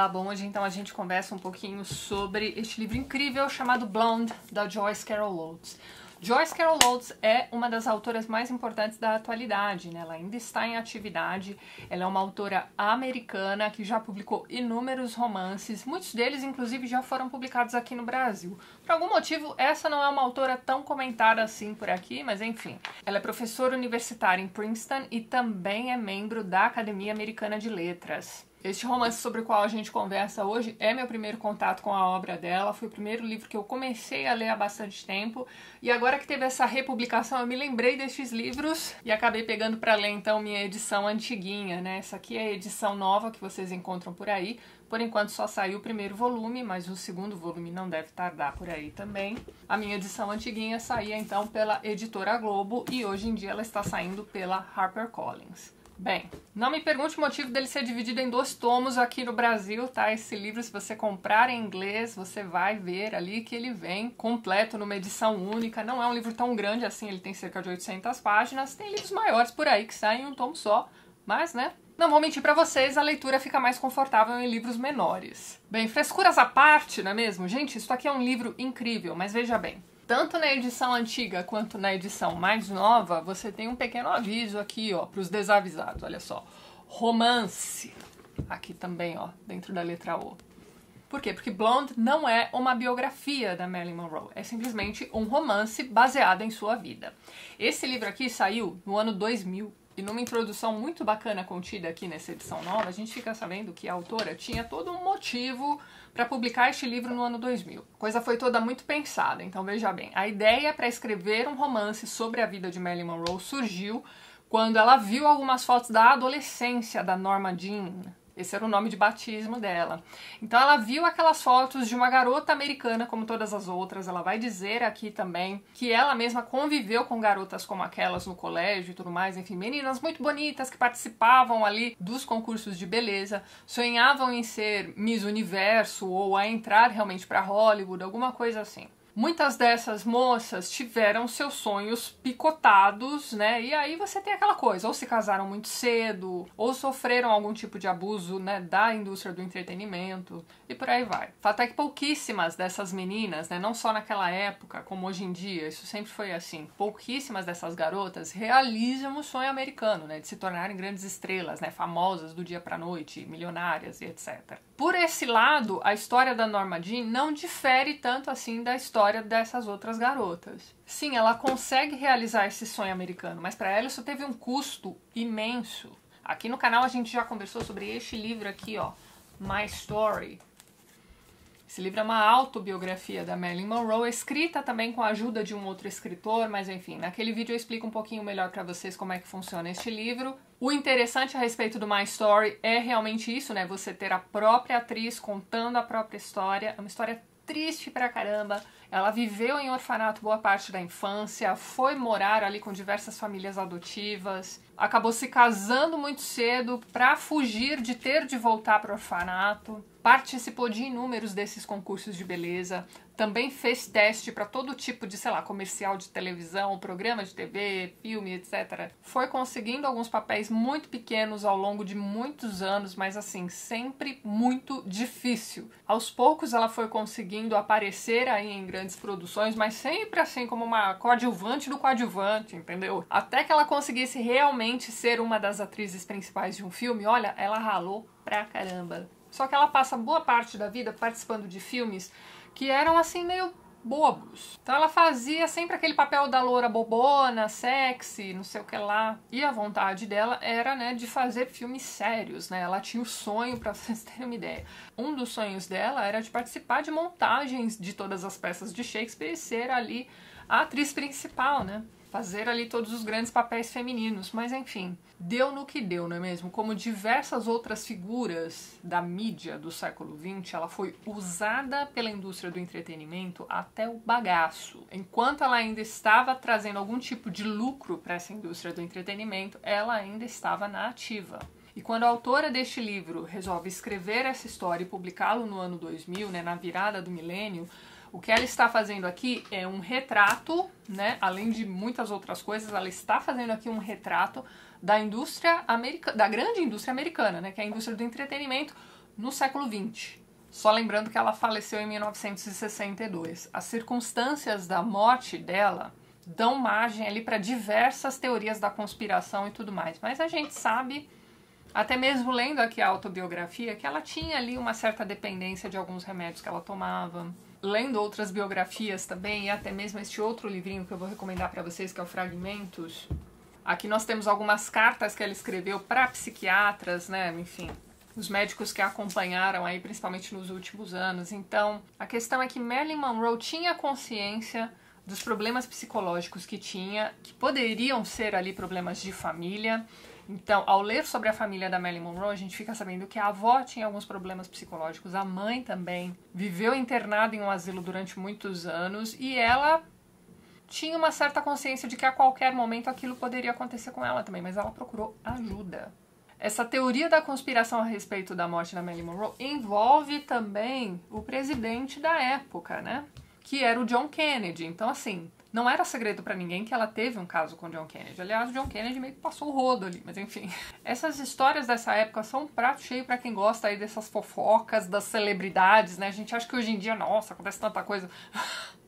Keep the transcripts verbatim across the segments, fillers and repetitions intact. Ah, bom, hoje então a gente conversa um pouquinho sobre este livro incrível chamado Blonde, da Joyce Carol Oates. Joyce Carol Oates é uma das autoras mais importantes da atualidade, né? Ela ainda está em atividade, ela é uma autora americana que já publicou inúmeros romances, muitos deles inclusive já foram publicados aqui no Brasil. Por algum motivo essa não é uma autora tão comentada assim por aqui, mas enfim. Ela é professora universitária em Princeton e também é membro da Academia Americana de Letras. Este romance sobre o qual a gente conversa hoje é meu primeiro contato com a obra dela, foi o primeiro livro que eu comecei a ler há bastante tempo, e agora que teve essa republicação eu me lembrei destes livros e acabei pegando para ler então minha edição antiguinha, né? Essa aqui é a edição nova que vocês encontram por aí. Por enquanto só saiu o primeiro volume, mas o segundo volume não deve tardar por aí também. A minha edição antiguinha saía então pela Editora Globo e hoje em dia ela está saindo pela HarperCollins. Bem, não me pergunte o motivo dele ser dividido em dois tomos aqui no Brasil, tá? Esse livro, se você comprar em inglês, você vai ver ali que ele vem completo numa edição única. Não é um livro tão grande assim, ele tem cerca de oitocentas páginas. Tem livros maiores por aí que saem em um tomo só, mas, né? Não vou mentir pra vocês, a leitura fica mais confortável em livros menores. Bem, frescuras à parte, não é mesmo? Gente, isso aqui é um livro incrível, mas veja bem. Tanto na edição antiga quanto na edição mais nova, você tem um pequeno aviso aqui, ó, para os desavisados, olha só. Romance, aqui também, ó, dentro da letra O. Por quê? Porque Blonde não é uma biografia da Marilyn Monroe, é simplesmente um romance baseado em sua vida. Esse livro aqui saiu no ano dois mil, e numa introdução muito bacana contida aqui nessa edição nova, a gente fica sabendo que a autora tinha todo um motivo para publicar este livro no ano dois mil. A coisa foi toda muito pensada, então veja bem. A ideia para escrever um romance sobre a vida de Marilyn Monroe surgiu quando ela viu algumas fotos da adolescência da Norma Jean. Esse era o nome de batismo dela. Então ela viu aquelas fotos de uma garota americana como todas as outras. Ela vai dizer aqui também que ela mesma conviveu com garotas como aquelas no colégio e tudo mais. Enfim, meninas muito bonitas que participavam ali dos concursos de beleza, sonhavam em ser Miss Universo ou a entrar realmente para Hollywood, alguma coisa assim. Muitas dessas moças tiveram seus sonhos picotados, né? E aí você tem aquela coisa, ou se casaram muito cedo, ou sofreram algum tipo de abuso, né, da indústria do entretenimento, e por aí vai. Fato é que pouquíssimas dessas meninas, né, não só naquela época, como hoje em dia, isso sempre foi assim, pouquíssimas dessas garotas realizam o sonho americano, né, de se tornarem grandes estrelas, né, famosas do dia pra noite, milionárias e etcétera. Por esse lado, a história da Norma Jean não difere tanto assim da história dessas outras garotas. Sim, ela consegue realizar esse sonho americano, mas para ela isso teve um custo imenso. Aqui no canal a gente já conversou sobre este livro aqui, ó, My Story. Esse livro é uma autobiografia da Marilyn Monroe, escrita também com a ajuda de um outro escritor, mas enfim, naquele vídeo eu explico um pouquinho melhor para vocês como é que funciona este livro. O interessante a respeito do My Story é realmente isso, né? Você ter a própria atriz contando a própria história, é uma história triste pra caramba. Ela viveu em orfanato boa parte da infância, foi morar ali com diversas famílias adotivas, acabou se casando muito cedo pra fugir de ter de voltar pro orfanato, participou de inúmeros desses concursos de beleza, também fez teste pra todo tipo de, sei lá, comercial de televisão, programa de T V, filme, etcétera. Foi conseguindo alguns papéis muito pequenos ao longo de muitos anos, mas assim, sempre muito difícil. Aos poucos ela foi conseguindo aparecer aí em grandes produções, mas sempre assim como uma coadjuvante do coadjuvante, entendeu? Até que ela conseguisse realmente ser uma das atrizes principais de um filme, olha, ela ralou pra caramba. Só que ela passa boa parte da vida participando de filmes que eram assim meio bobos. Então ela fazia sempre aquele papel da loura bobona, sexy, não sei o que lá. E a vontade dela era, né, de fazer filmes sérios, né? Ela tinha o sonho, pra vocês terem uma ideia. Um dos sonhos dela era de participar de montagens de todas as peças de Shakespeare e ser ali a atriz principal, né? Fazer ali todos os grandes papéis femininos, mas enfim, deu no que deu, não é mesmo? Como diversas outras figuras da mídia do século vinte, ela foi usada pela indústria do entretenimento até o bagaço. Enquanto ela ainda estava trazendo algum tipo de lucro para essa indústria do entretenimento, ela ainda estava na ativa. E quando a autora deste livro resolve escrever essa história e publicá-lo no ano dois mil, né, na virada do milênio, o que ela está fazendo aqui é um retrato, né? Além de muitas outras coisas, ela está fazendo aqui um retrato da indústria americana, da grande indústria americana, né? Que é a indústria do entretenimento no século vinte. Só lembrando que ela faleceu em mil novecentos e sessenta e dois. As circunstâncias da morte dela dão margem ali para diversas teorias da conspiração e tudo mais. Mas a gente sabe, até mesmo lendo aqui a autobiografia, que ela tinha ali uma certa dependência de alguns remédios que ela tomava. Lendo outras biografias também, e até mesmo este outro livrinho que eu vou recomendar para vocês, que é o Fragmentos. Aqui nós temos algumas cartas que ela escreveu para psiquiatras, né, enfim, os médicos que a acompanharam aí, principalmente nos últimos anos. Então, a questão é que Marilyn Monroe tinha consciência dos problemas psicológicos que tinha, que poderiam ser ali problemas de família. Então, ao ler sobre a família da Marilyn Monroe, a gente fica sabendo que a avó tinha alguns problemas psicológicos, a mãe também, viveu internada em um asilo durante muitos anos, e ela tinha uma certa consciência de que a qualquer momento aquilo poderia acontecer com ela também, mas ela procurou ajuda. Essa teoria da conspiração a respeito da morte da Marilyn Monroe envolve também o presidente da época, né? Que era o John Kennedy. Então, assim, não era segredo pra ninguém que ela teve um caso com o John Kennedy. Aliás, o John Kennedy meio que passou o rodo ali, mas enfim. Essas histórias dessa época são um prato cheio pra quem gosta aí dessas fofocas, das celebridades, né? A gente acha que hoje em dia, nossa, acontece tanta coisa.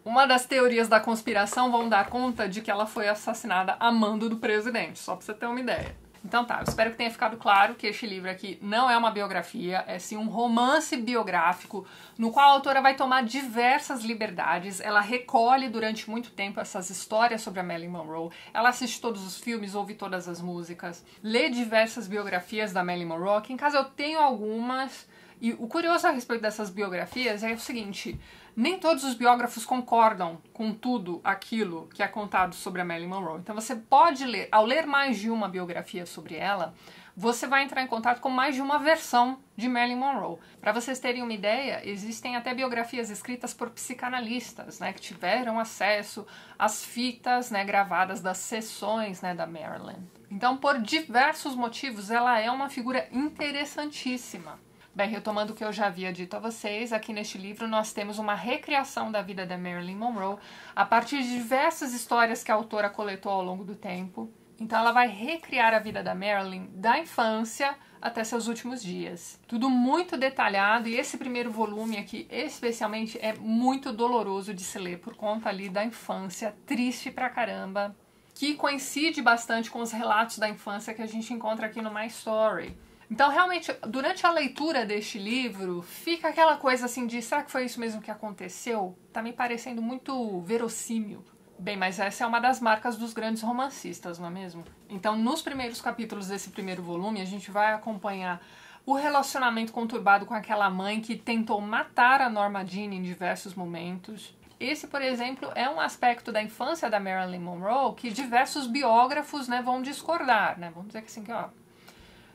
Uma das teorias da conspiração vão dar conta de que ela foi assassinada a mando do presidente, só pra você ter uma ideia. Então tá, eu espero que tenha ficado claro que este livro aqui não é uma biografia, é sim um romance biográfico no qual a autora vai tomar diversas liberdades. Ela recolhe durante muito tempo essas histórias sobre a Marilyn Monroe, ela assiste todos os filmes, ouve todas as músicas, lê diversas biografias da Marilyn Monroe. Aqui em casa eu tenho algumas, e o curioso a respeito dessas biografias é o seguinte: nem todos os biógrafos concordam com tudo aquilo que é contado sobre a Marilyn Monroe. Então você pode ler, ao ler mais de uma biografia sobre ela, você vai entrar em contato com mais de uma versão de Marilyn Monroe. Para vocês terem uma ideia, existem até biografias escritas por psicanalistas, né, que tiveram acesso às fitas, né, gravadas das sessões, né, da Marilyn. Então, por diversos motivos, ela é uma figura interessantíssima. Bem, retomando o que eu já havia dito a vocês, aqui neste livro nós temos uma recriação da vida da Marilyn Monroe a partir de diversas histórias que a autora coletou ao longo do tempo. Então ela vai recriar a vida da Marilyn da infância até seus últimos dias. Tudo muito detalhado, e esse primeiro volume aqui especialmente é muito doloroso de se ler por conta ali da infância, triste pra caramba, que coincide bastante com os relatos da infância que a gente encontra aqui no My Story. Então, realmente, durante a leitura deste livro, fica aquela coisa assim de, será que foi isso mesmo que aconteceu? Tá me parecendo muito verossímil. Bem, mas essa é uma das marcas dos grandes romancistas, não é mesmo? Então, nos primeiros capítulos desse primeiro volume, a gente vai acompanhar o relacionamento conturbado com aquela mãe que tentou matar a Norma Jean em diversos momentos. Esse, por exemplo, é um aspecto da infância da Marilyn Monroe que diversos biógrafos, né, vão discordar, né? Vamos dizer que assim, que ó...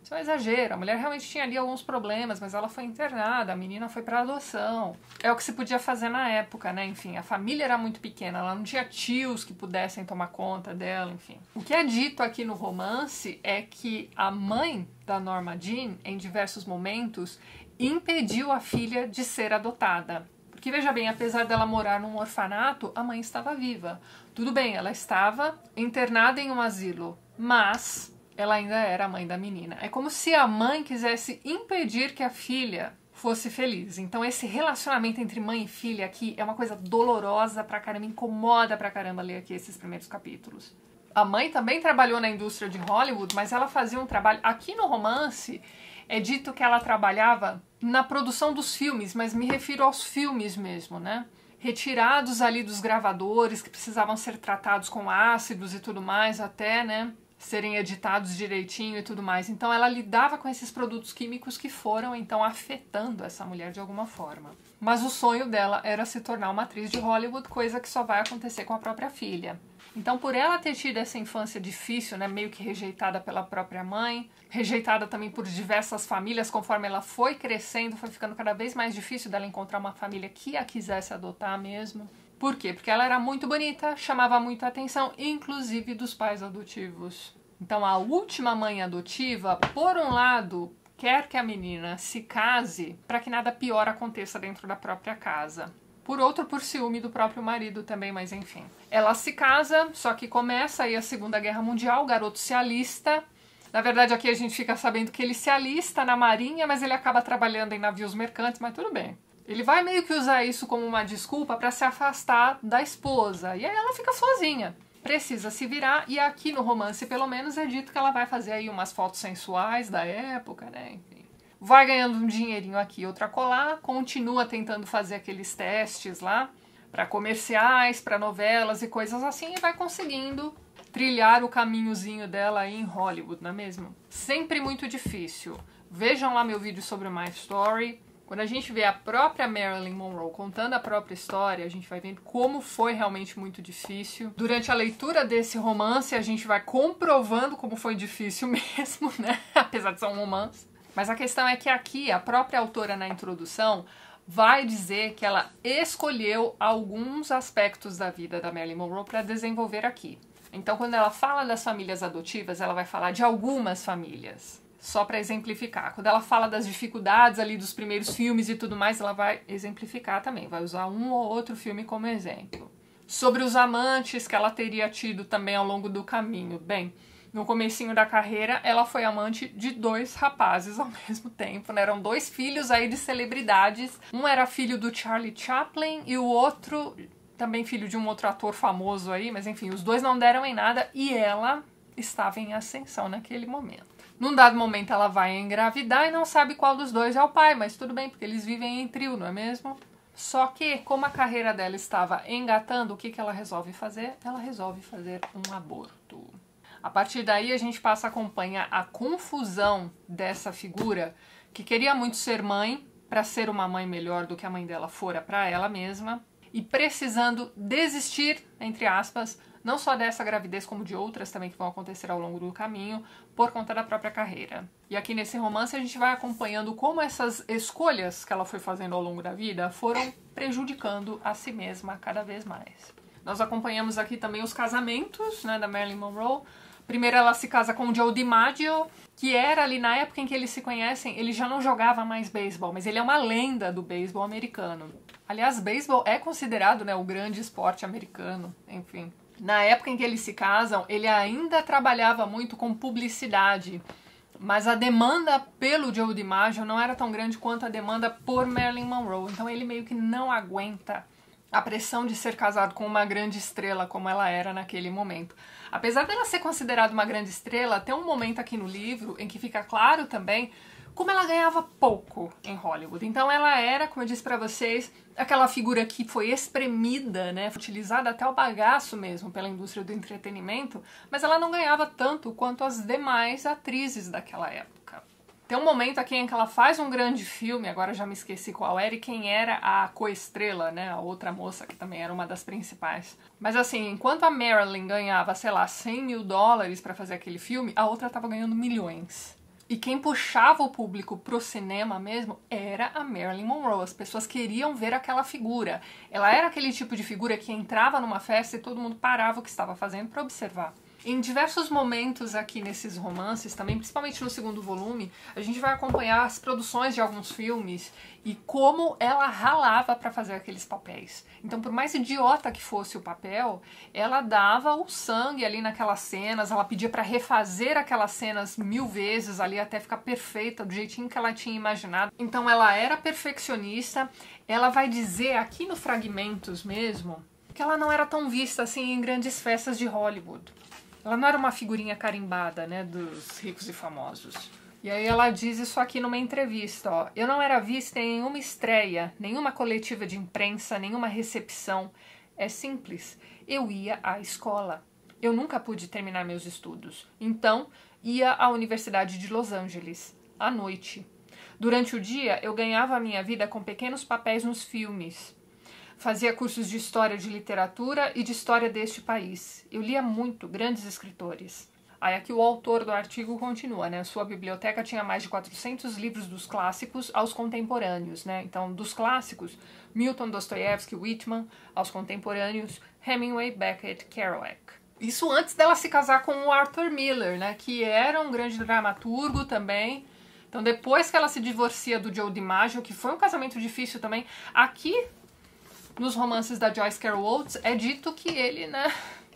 Isso é um exagero, a mulher realmente tinha ali alguns problemas, mas ela foi internada, a menina foi para adoção. É o que se podia fazer na época, né? Enfim, a família era muito pequena, ela não tinha tios que pudessem tomar conta dela, enfim. O que é dito aqui no romance é que a mãe da Norma Jean, em diversos momentos, impediu a filha de ser adotada. Porque, veja bem, apesar dela morar num orfanato, a mãe estava viva. Tudo bem, ela estava internada em um asilo, mas... ela ainda era a mãe da menina. É como se a mãe quisesse impedir que a filha fosse feliz. Então esse relacionamento entre mãe e filha aqui é uma coisa dolorosa pra caramba, incomoda pra caramba ler aqui esses primeiros capítulos. A mãe também trabalhou na indústria de Hollywood, mas ela fazia um trabalho... Aqui no romance é dito que ela trabalhava na produção dos filmes, mas me refiro aos filmes mesmo, né? Retirados ali dos gravadores, que precisavam ser tratados com ácidos e tudo mais até, né? Serem editados direitinho e tudo mais. Então ela lidava com esses produtos químicos que foram, então, afetando essa mulher de alguma forma. Mas o sonho dela era se tornar uma atriz de Hollywood, coisa que só vai acontecer com a própria filha. Então, por ela ter tido essa infância difícil, né, meio que rejeitada pela própria mãe, rejeitada também por diversas famílias, conforme ela foi crescendo, foi ficando cada vez mais difícil dela encontrar uma família que a quisesse adotar mesmo. Por quê? Porque ela era muito bonita, chamava muita atenção, inclusive dos pais adotivos. Então a última mãe adotiva, por um lado, quer que a menina se case para que nada pior aconteça dentro da própria casa. Por outro, por ciúme do próprio marido também, mas enfim. Ela se casa, só que começa aí a Segunda Guerra Mundial, o garoto se alista, Na verdade, aqui a gente fica sabendo que ele se alista na marinha, mas ele acaba trabalhando em navios mercantes, mas tudo bem. Ele vai meio que usar isso como uma desculpa para se afastar da esposa, e aí ela fica sozinha. Precisa se virar, e aqui no romance, pelo menos, é dito que ela vai fazer aí umas fotos sensuais da época, né, enfim. Vai ganhando um dinheirinho aqui, outro acolá, continua tentando fazer aqueles testes lá, para comerciais, para novelas e coisas assim, e vai conseguindo trilhar o caminhozinho dela aí em Hollywood, não é mesmo? Sempre muito difícil. Vejam lá meu vídeo sobre My Story. Quando a gente vê a própria Marilyn Monroe contando a própria história, a gente vai vendo como foi realmente muito difícil. Durante a leitura desse romance, a gente vai comprovando como foi difícil mesmo, né? Apesar de ser um romance. Mas a questão é que aqui, a própria autora na introdução vai dizer que ela escolheu alguns aspectos da vida da Marilyn Monroe para desenvolver aqui. Então, quando ela fala das famílias adotivas, ela vai falar de algumas famílias, só para exemplificar. Quando ela fala das dificuldades ali dos primeiros filmes e tudo mais, ela vai exemplificar também, vai usar um ou outro filme como exemplo. Sobre os amantes que ela teria tido também ao longo do caminho. Bem, no comecinho da carreira, ela foi amante de dois rapazes ao mesmo tempo, né? Eram dois filhos aí de celebridades. Um era filho do Charlie Chaplin e o outro... também filho de um outro ator famoso aí, mas enfim, os dois não deram em nada e ela estava em ascensão naquele momento. Num dado momento ela vai engravidar e não sabe qual dos dois é o pai, mas tudo bem, porque eles vivem em trio, não é mesmo? Só que, como a carreira dela estava engatando, o que que ela resolve fazer? Ela resolve fazer um aborto. A partir daí a gente passa a acompanhar a confusão dessa figura, que queria muito ser mãe, para ser uma mãe melhor do que a mãe dela fora para ela mesma, e precisando desistir, entre aspas, não só dessa gravidez como de outras também que vão acontecer ao longo do caminho, por conta da própria carreira. E aqui nesse romance a gente vai acompanhando como essas escolhas que ela foi fazendo ao longo da vida foram prejudicando a si mesma cada vez mais. Nós acompanhamos aqui também os casamentos, né, da Marilyn Monroe. Primeiro ela se casa com o Joe DiMaggio, que era ali na época em que eles se conhecem, ele já não jogava mais beisebol, mas ele é uma lenda do beisebol americano. Aliás, beisebol é considerado, né, o grande esporte americano, enfim. Na época em que eles se casam, ele ainda trabalhava muito com publicidade, mas a demanda pelo Joe DiMaggio não era tão grande quanto a demanda por Marilyn Monroe, então ele meio que não aguenta a pressão de ser casado com uma grande estrela como ela era naquele momento. Apesar dela ser considerada uma grande estrela, tem um momento aqui no livro em que fica claro também como ela ganhava pouco em Hollywood. Então ela era, como eu disse pra vocês, aquela figura que foi espremida, né, utilizada até o bagaço mesmo pela indústria do entretenimento, mas ela não ganhava tanto quanto as demais atrizes daquela época. Tem um momento aqui em que ela faz um grande filme, agora já me esqueci qual era e quem era a coestrela, né, a outra moça que também era uma das principais. Mas assim, enquanto a Marilyn ganhava, sei lá, cem mil dólares pra fazer aquele filme, a outra tava ganhando milhões. E quem puxava o público pro cinema mesmo era a Marilyn Monroe. As pessoas queriam ver aquela figura. Ela era aquele tipo de figura que entrava numa festa e todo mundo parava o que estava fazendo para observar. Em diversos momentos aqui nesses romances também, principalmente no segundo volume, a gente vai acompanhar as produções de alguns filmes e como ela ralava para fazer aqueles papéis. Então, por mais idiota que fosse o papel, ela dava o sangue ali naquelas cenas, ela pedia para refazer aquelas cenas mil vezes ali até ficar perfeita, do jeitinho que ela tinha imaginado. Então, ela era perfeccionista. Ela vai dizer aqui no Fragmentos mesmo que ela não era tão vista assim em grandes festas de Hollywood. Ela não era uma figurinha carimbada, né, dos ricos e famosos. E aí ela diz isso aqui numa entrevista, ó. Eu não era vista em nenhuma estreia, nenhuma coletiva de imprensa, nenhuma recepção. É simples. Eu ia à escola. Eu nunca pude terminar meus estudos. Então, ia à Universidade de Los Angeles, à noite. Durante o dia, eu ganhava a minha vida com pequenos papéis nos filmes. Fazia cursos de história de literatura e de história deste país. Eu lia muito, grandes escritores. Aí aqui o autor do artigo continua, né? Sua biblioteca tinha mais de quatrocentos livros dos clássicos aos contemporâneos, né? Então, dos clássicos, Milton, Dostoiévski, Whitman, aos contemporâneos, Hemingway, Beckett, Kerouac. Isso antes dela se casar com o Arthur Miller, né? Que era um grande dramaturgo também. Então, depois que ela se divorcia do Joe DiMaggio, que foi um casamento difícil também, aqui... nos romances da Joyce Carol Oates, é dito que ele, né,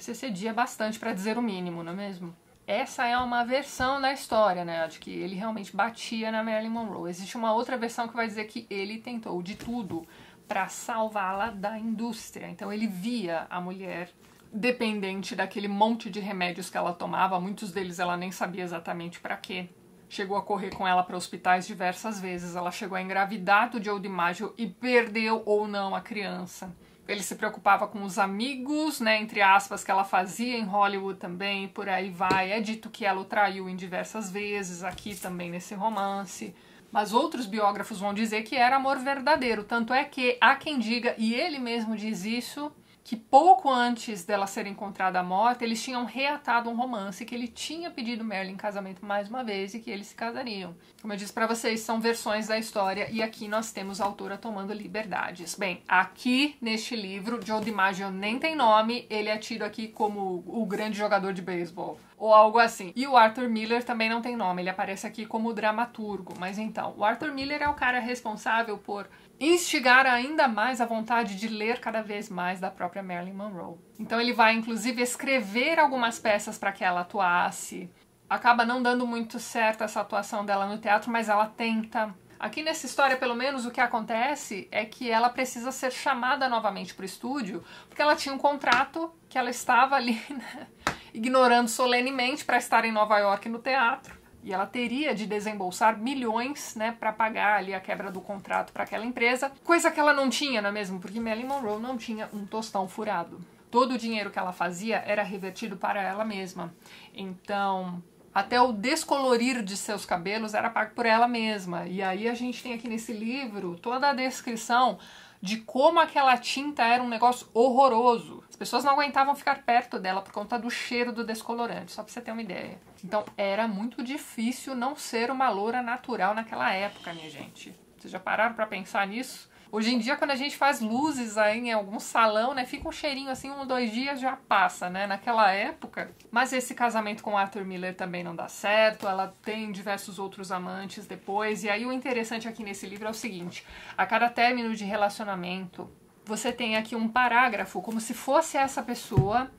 se cedia bastante, para dizer o mínimo, não é mesmo? essa é uma versão da história, né, de que ele realmente batia na Marilyn Monroe. Existe uma outra versão que vai dizer que ele tentou de tudo para salvá-la da indústria. Então ele via a mulher dependente daquele monte de remédios que ela tomava, muitos deles ela nem sabia exatamente para quê. Chegou a correr com ela para hospitais diversas vezes, ela chegou a engravidar do Joe DiMaggio e perdeu ou não a criança. Ele se preocupava com os amigos, né, entre aspas, que ela fazia em Hollywood também, por aí vai. É dito que ela o traiu em diversas vezes, aqui também nesse romance. Mas outros biógrafos vão dizer que era amor verdadeiro. Tanto é que há quem diga, e ele mesmo diz isso, que pouco antes dela ser encontrada morta, eles tinham reatado um romance que ele tinha pedido Marilyn em casamento mais uma vez e que eles se casariam. Como eu disse pra vocês, são versões da história e aqui nós temos a autora tomando liberdades. Bem, aqui neste livro, Joe DiMaggio nem tem nome, ele é tido aqui como o grande jogador de beisebol, ou algo assim. E o Arthur Miller também não tem nome, ele aparece aqui como dramaturgo. Mas então, o Arthur Miller é o cara responsável por instigar ainda mais a vontade de ler cada vez mais da própria Marilyn Monroe. Então ele vai, inclusive, escrever algumas peças para que ela atuasse. Acaba não dando muito certo essa atuação dela no teatro, mas ela tenta. Aqui nessa história, pelo menos, o que acontece é que ela precisa ser chamada novamente para o estúdio, porque ela tinha um contrato que ela estava ali, né, ignorando solenemente para estar em Nova York no teatro, e ela teria de desembolsar milhões, né, para pagar ali a quebra do contrato para aquela empresa, coisa que ela não tinha, não é mesmo? Porque Marilyn Monroe não tinha um tostão furado. Todo o dinheiro que ela fazia era revertido para ela mesma. Então, até o descolorir de seus cabelos era pago por ela mesma. E aí a gente tem aqui nesse livro toda a descrição de como aquela tinta era um negócio horroroso. As pessoas não aguentavam ficar perto dela por conta do cheiro do descolorante, só pra você ter uma ideia. Então era muito difícil não ser uma loura natural naquela época, minha gente. Vocês já pararam pra pensar nisso? Hoje em dia, quando a gente faz luzes aí em algum salão, né, fica um cheirinho assim, um, dois dias já passa, né, naquela época. Mas esse casamento com Arthur Miller também não dá certo, ela tem diversos outros amantes depois, e aí o interessante aqui nesse livro é o seguinte, a cada término de relacionamento, você tem aqui um parágrafo, como se fosse essa pessoa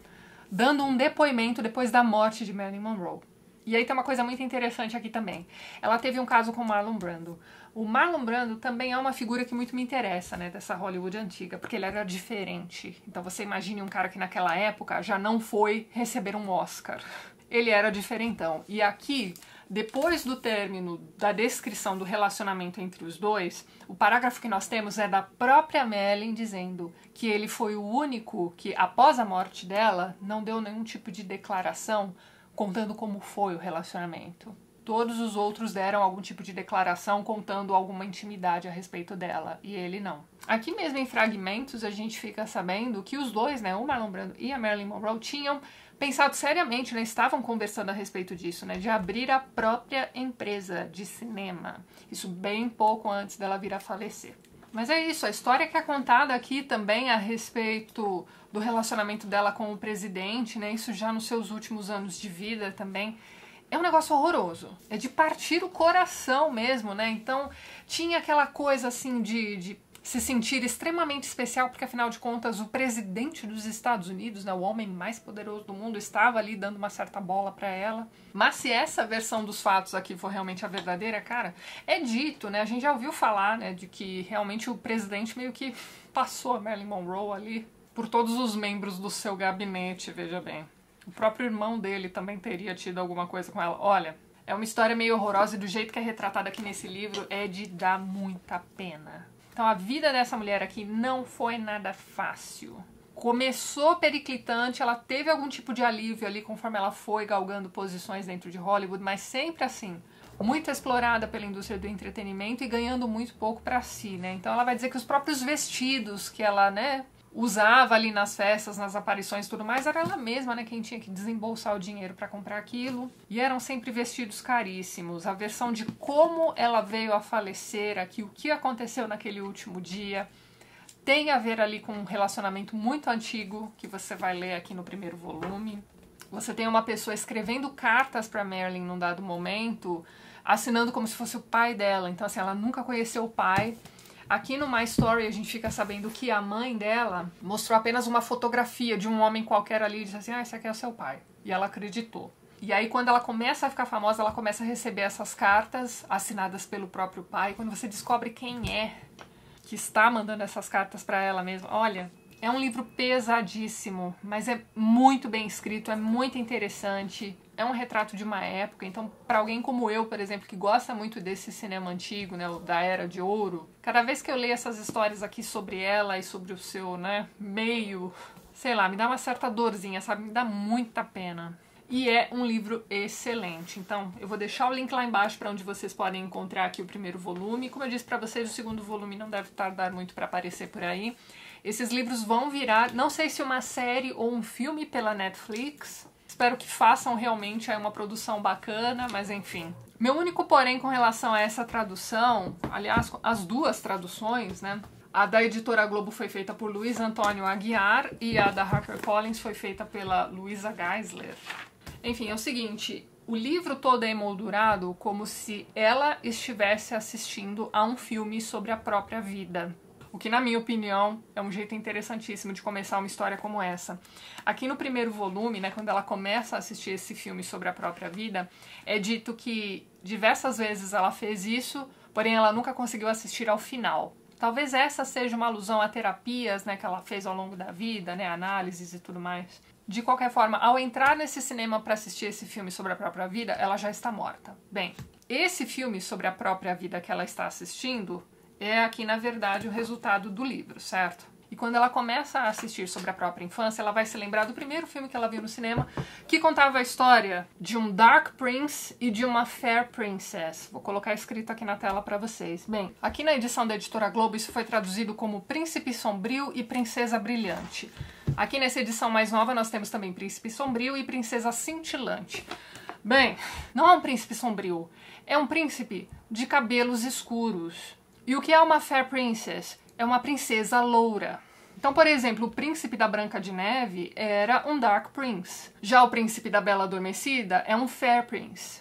dando um depoimento depois da morte de Marilyn Monroe. E aí tem uma coisa muito interessante aqui também. Ela teve um caso com Marlon Brando. O Marlon Brando também é uma figura que muito me interessa, né, dessa Hollywood antiga, porque ele era diferente. Então você imagine um cara que naquela época já não foi receber um Oscar. Ele era diferentão. E aqui, depois do término da descrição do relacionamento entre os dois, o parágrafo que nós temos é da própria Marilyn dizendo que ele foi o único que, após a morte dela, não deu nenhum tipo de declaração contando como foi o relacionamento. Todos os outros deram algum tipo de declaração contando alguma intimidade a respeito dela, e ele não. Aqui mesmo em Fragmentos a gente fica sabendo que os dois, né, o Marlon Brando e a Marilyn Monroe, tinham pensado seriamente, né, estavam conversando a respeito disso, né, de abrir a própria empresa de cinema. Isso bem pouco antes dela vir a falecer. Mas é isso, a história que é contada aqui também a respeito do relacionamento dela com o presidente, né, isso já nos seus últimos anos de vida também, é um negócio horroroso, é de partir o coração mesmo, né, então tinha aquela coisa assim de, de se sentir extremamente especial, porque afinal de contas o presidente dos Estados Unidos, né, o homem mais poderoso do mundo, estava ali dando uma certa bola pra ela. Mas se essa versão dos fatos aqui for realmente a verdadeira, cara, é dito, né, a gente já ouviu falar, né, de que realmente o presidente meio que passou a Marilyn Monroe ali por todos os membros do seu gabinete, veja bem. O próprio irmão dele também teria tido alguma coisa com ela. Olha, é uma história meio horrorosa e do jeito que é retratada aqui nesse livro é de dar muita pena. Então a vida dessa mulher aqui não foi nada fácil. Começou periclitante, ela teve algum tipo de alívio ali conforme ela foi galgando posições dentro de Hollywood, mas sempre assim, muito explorada pela indústria do entretenimento e ganhando muito pouco pra si, né? Então ela vai dizer que os próprios vestidos que ela, né, usava ali nas festas, nas aparições e tudo mais, era ela mesma, né, quem tinha que desembolsar o dinheiro pra comprar aquilo. E eram sempre vestidos caríssimos. A versão de como ela veio a falecer aqui, o que aconteceu naquele último dia, tem a ver ali com um relacionamento muito antigo, que você vai ler aqui no primeiro volume. Você tem uma pessoa escrevendo cartas pra Marilyn num dado momento, assinando como se fosse o pai dela. Então, assim, ela nunca conheceu o pai. Aqui no My Story a gente fica sabendo que a mãe dela mostrou apenas uma fotografia de um homem qualquer ali e disse assim, ah, esse aqui é o seu pai. E ela acreditou. E aí, quando ela começa a ficar famosa, ela começa a receber essas cartas assinadas pelo próprio pai. Quando você descobre quem é que está mandando essas cartas para ela mesma, olha, é um livro pesadíssimo, mas é muito bem escrito, é muito interessante, é um retrato de uma época. Então, para alguém como eu, por exemplo, que gosta muito desse cinema antigo, né, da Era de Ouro, cada vez que eu leio essas histórias aqui sobre ela e sobre o seu, né, meio, sei lá, me dá uma certa dorzinha, sabe? Me dá muita pena. E é um livro excelente. Então, eu vou deixar o link lá embaixo para onde vocês podem encontrar aqui o primeiro volume. Como eu disse para vocês, o segundo volume não deve tardar muito para aparecer por aí. Esses livros vão virar, não sei se uma série ou um filme pela Netflix. Espero que façam realmente aí uma produção bacana, mas enfim. Meu único porém com relação a essa tradução, aliás, as duas traduções, né? A da Editora Globo foi feita por Luiz Antônio Aguiar e a da HarperCollins foi feita pela Luisa Geisler. Enfim, é o seguinte, o livro todo é emoldurado como se ela estivesse assistindo a um filme sobre a própria vida. O que, na minha opinião, é um jeito interessantíssimo de começar uma história como essa. Aqui no primeiro volume, né, quando ela começa a assistir esse filme sobre a própria vida, é dito que diversas vezes ela fez isso, porém ela nunca conseguiu assistir ao final. Talvez essa seja uma alusão a terapias, né, que ela fez ao longo da vida, né, análises e tudo mais. De qualquer forma, ao entrar nesse cinema para assistir esse filme sobre a própria vida, ela já está morta. Bem, esse filme sobre a própria vida que ela está assistindo é aqui, na verdade, o resultado do livro, certo? E quando ela começa a assistir sobre a própria infância, ela vai se lembrar do primeiro filme que ela viu no cinema, que contava a história de um Dark Prince e de uma Fair Princess. Vou colocar escrito aqui na tela para vocês. Bem, aqui na edição da Editora Globo, isso foi traduzido como Príncipe Sombrio e Princesa Brilhante. Aqui nessa edição mais nova nós temos também Príncipe Sombrio e Princesa Cintilante. Bem, não é um príncipe sombrio, é um príncipe de cabelos escuros. E o que é uma Fair Princess? É uma princesa loura. Então, por exemplo, o príncipe da Branca de Neve era um Dark Prince. Já o príncipe da Bela Adormecida é um Fair Prince.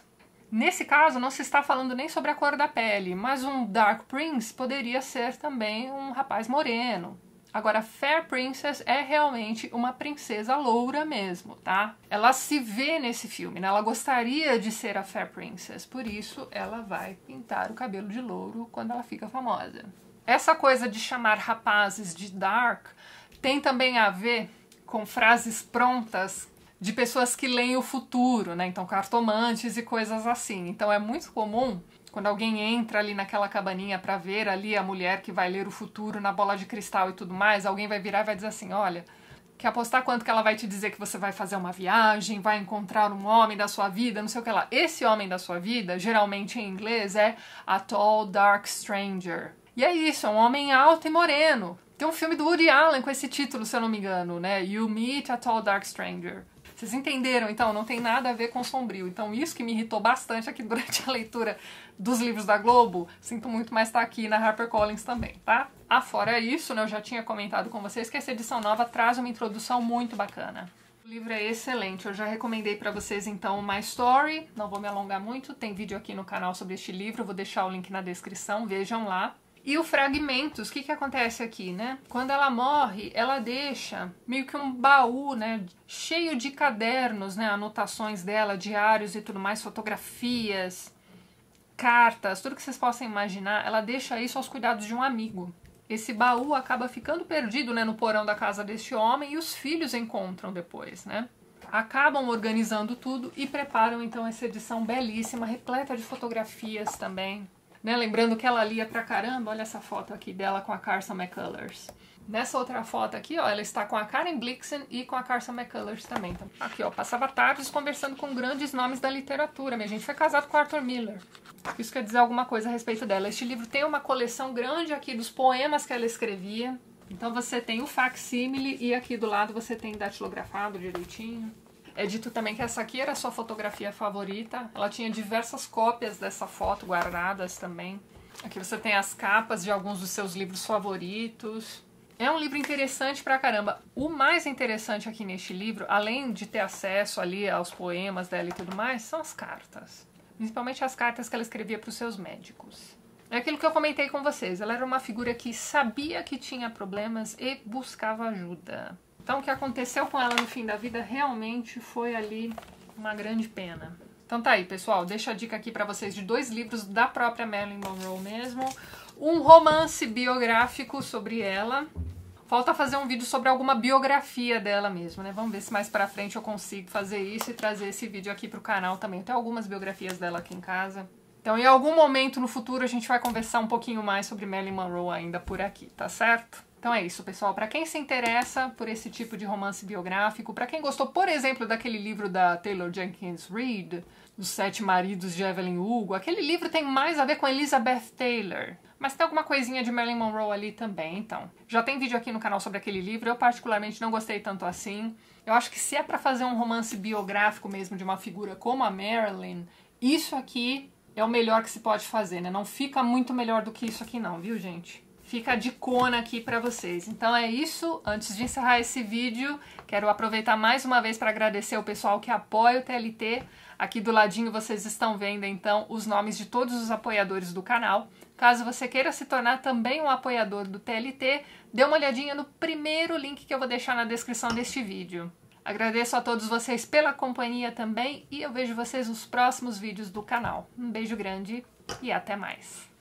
Nesse caso, não se está falando nem sobre a cor da pele, mas um Dark Prince poderia ser também um rapaz moreno. Agora, Fair Princess é realmente uma princesa loura mesmo, tá? Ela se vê nesse filme, né? Ela gostaria de ser a Fair Princess, por isso ela vai pintar o cabelo de louro quando ela fica famosa. Essa coisa de chamar rapazes de dark tem também a ver com frases prontas de pessoas que leem o futuro, né? Então, cartomantes e coisas assim. Então, é muito comum quando alguém entra ali naquela cabaninha para ver ali a mulher que vai ler o futuro na bola de cristal e tudo mais, alguém vai virar e vai dizer assim, olha, quer apostar quanto que ela vai te dizer que você vai fazer uma viagem, vai encontrar um homem da sua vida, não sei o que lá. Esse homem da sua vida, geralmente em inglês, é a tall dark stranger. E é isso, é um homem alto e moreno. Tem um filme do Woody Allen com esse título, se eu não me engano, né? You Meet a Tall Dark Stranger. Vocês entenderam, então? Não tem nada a ver com sombrio. Então, isso que me irritou bastante aqui durante a leitura dos livros da Globo, sinto muito, mas tá aqui na HarperCollins também, tá? Afora isso, né, eu já tinha comentado com vocês que essa edição nova traz uma introdução muito bacana. O livro é excelente, eu já recomendei para vocês então My Story, não vou me alongar muito, tem vídeo aqui no canal sobre este livro, vou deixar o link na descrição, vejam lá. E o Fragmentos, o que que acontece aqui, né? Quando ela morre, ela deixa meio que um baú, né? Cheio de cadernos, né? Anotações dela, diários e tudo mais, fotografias, cartas, tudo que vocês possam imaginar. Ela deixa isso aos cuidados de um amigo. Esse baú acaba ficando perdido, né? No porão da casa deste homem e os filhos encontram depois, né? Acabam organizando tudo e preparam então essa edição belíssima, repleta de fotografias também. Né, lembrando que ela lia pra caramba, olha essa foto aqui dela com a Carson McCullers. Nessa outra foto aqui, ó, ela está com a Karen Blixen e com a Carson McCullers também. Então, aqui, ó, passava tardes conversando com grandes nomes da literatura. Minha gente foi casada com Arthur Miller. Isso quer dizer alguma coisa a respeito dela. Este livro tem uma coleção grande aqui dos poemas que ela escrevia. Então você tem o facsímile e aqui do lado você tem datilografado direitinho. É dito também que essa aqui era a sua fotografia favorita. Ela tinha diversas cópias dessa foto guardadas também. Aqui você tem as capas de alguns dos seus livros favoritos. É um livro interessante pra caramba. O mais interessante aqui neste livro, além de ter acesso ali aos poemas dela e tudo mais, são as cartas. Principalmente as cartas que ela escrevia para os seus médicos. É aquilo que eu comentei com vocês. Ela era uma figura que sabia que tinha problemas e buscava ajuda. Então, o que aconteceu com ela no fim da vida realmente foi ali uma grande pena. Então tá aí, pessoal, deixo a dica aqui pra vocês de dois livros da própria Marilyn Monroe mesmo, um romance biográfico sobre ela. Falta fazer um vídeo sobre alguma biografia dela mesmo, né? Vamos ver se mais pra frente eu consigo fazer isso e trazer esse vídeo aqui pro canal também. Tem algumas biografias dela aqui em casa. Então, em algum momento no futuro, a gente vai conversar um pouquinho mais sobre Marilyn Monroe ainda por aqui, tá certo? Então é isso, pessoal. Pra quem se interessa por esse tipo de romance biográfico, pra quem gostou, por exemplo, daquele livro da Taylor Jenkins Reid, dos Sete Maridos de Evelyn Hugo, aquele livro tem mais a ver com Elizabeth Taylor. Mas tem alguma coisinha de Marilyn Monroe ali também, então. Já tem vídeo aqui no canal sobre aquele livro, eu particularmente não gostei tanto assim. Eu acho que se é pra fazer um romance biográfico mesmo de uma figura como a Marilyn, isso aqui é o melhor que se pode fazer, né? Não fica muito melhor do que isso aqui não, viu, gente? Fica a dicona aqui pra vocês. Então é isso. Antes de encerrar esse vídeo, quero aproveitar mais uma vez para agradecer o pessoal que apoia o T L T. Aqui do ladinho vocês estão vendo, então, os nomes de todos os apoiadores do canal. Caso você queira se tornar também um apoiador do T L T, dê uma olhadinha no primeiro link que eu vou deixar na descrição deste vídeo. Agradeço a todos vocês pela companhia também e eu vejo vocês nos próximos vídeos do canal. Um beijo grande e até mais!